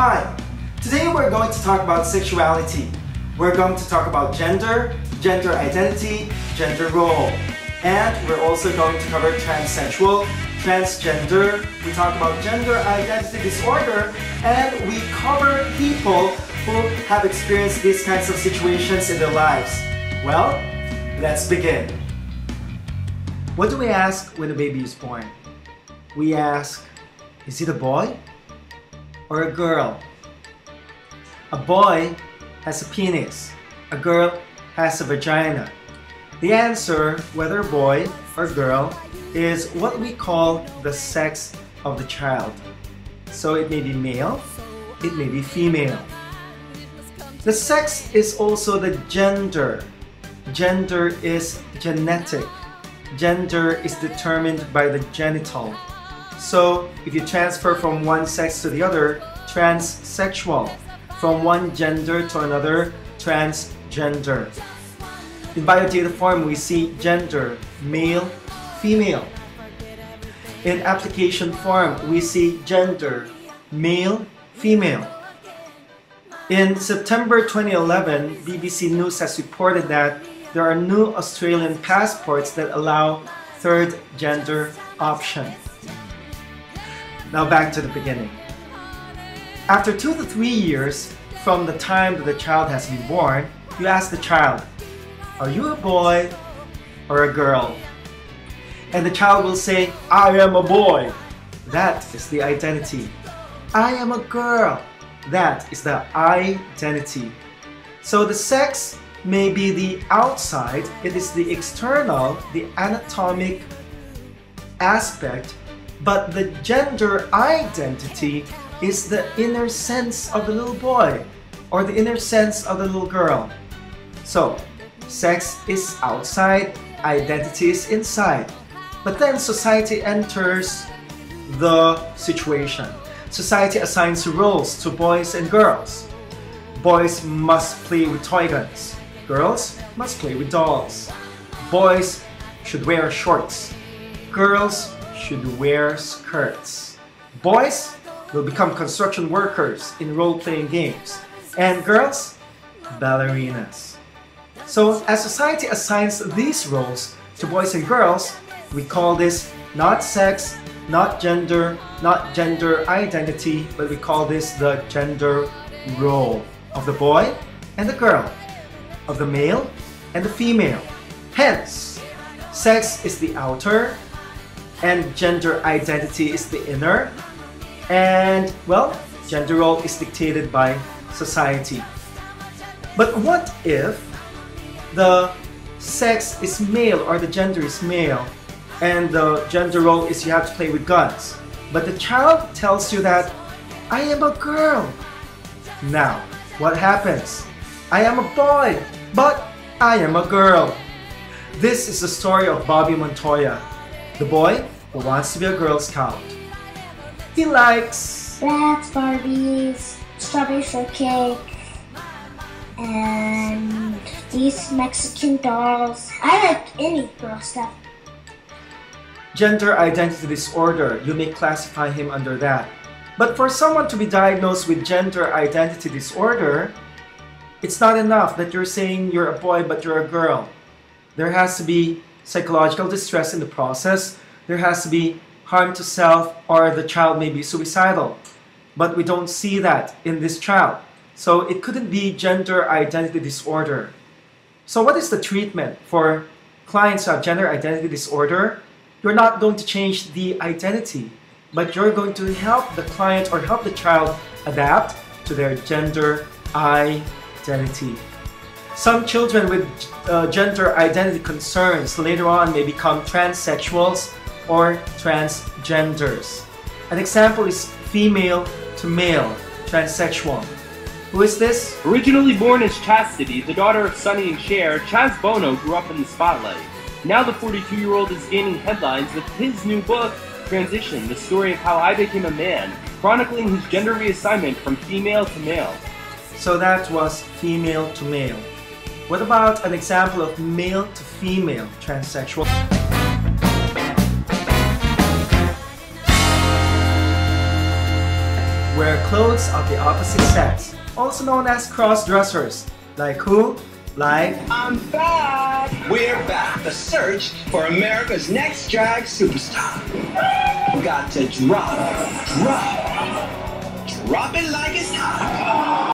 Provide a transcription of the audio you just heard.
Hi, today we're going to talk about sexuality. We're going to talk about gender, gender identity, gender role. And we're also going to cover transsexual, transgender, we talk about gender identity disorder, and we cover people who have experienced these kinds of situations in their lives. Well, let's begin. What do we ask when a baby is born? We ask, is it a boy or a girl? A boy has a penis, a girl has a vagina. The answer, whether boy or girl, is what we call the sex of the child. So it may be male, it may be female. The sex is also the gender. Gender is genetic. Gender is determined by the genital. So if you transfer from one sex to the other, transsexual. From one gender to another, transgender. In biodata form, we see gender, male, female. In application form, we see gender, male, female. In September 2011, BBC News has reported that there are new Australian passports that allow third gender option. Now back to the beginning. After 2 to 3 years from the time that the child has been born, you ask the child, are you a boy or a girl? And the child will say, I am a boy. That is the identity. I am a girl. That is the identity. So the sex may be the outside, it is the external, the anatomic aspect, but the gender identity is the inner sense of the little boy or the inner sense of the little girl. So, sex is outside, identity is inside. But then society enters the situation. Society assigns roles to boys and girls. Boys must play with toy guns. Girls must play with dolls. Boys should wear shorts. Girls should wear skirts. Boys will become construction workers in role-playing games. And girls, ballerinas. So, as society assigns these roles to boys and girls, we call this not sex, not gender identity, but we call this the gender role of the boy and the girl, of the male and the female. Hence, sex is the outer, and gender identity is the inner, and, well, gender role is dictated by society. But what if the sex is male or the gender is male and the gender role is you have to play with guns, but the child tells you that I am a girl? Now what happens? I am a boy, but I am a girl. This is the story of Bobby Montoya, the boy who wants to be a Girl Scout. He likes rats, Barbies, strawberry shortcake, and these Mexican dolls. I like any girl stuff. Gender identity disorder, you may classify him under that. But for someone to be diagnosed with gender identity disorder, it's not enough that you're saying you're a boy but you're a girl. There has to be psychological distress in the process. There has to be harm to self, or the child may be suicidal. But we don't see that in this child. So it couldn't be gender identity disorder. So what is the treatment for clients who have gender identity disorder? You're not going to change the identity, but you're going to help the client or help the child adapt to their gender identity. Some children with gender identity concerns later on may become transsexuals or transgenders. An example is female to male, transsexual. Who is this? Originally born as Chastity, the daughter of Sonny and Cher, Chaz Bono grew up in the spotlight. Now the 42-year-old is gaining headlines with his new book, Transition, the story of how I became a man, chronicling his gender reassignment from female to male. So that was female to male. What about an example of male to female transsexual? wear clothes of the opposite sex, also known as cross-dressers. Like who? Like... I'm back! We're back! The search for America's next drag superstar. Got to drop it like it's hot.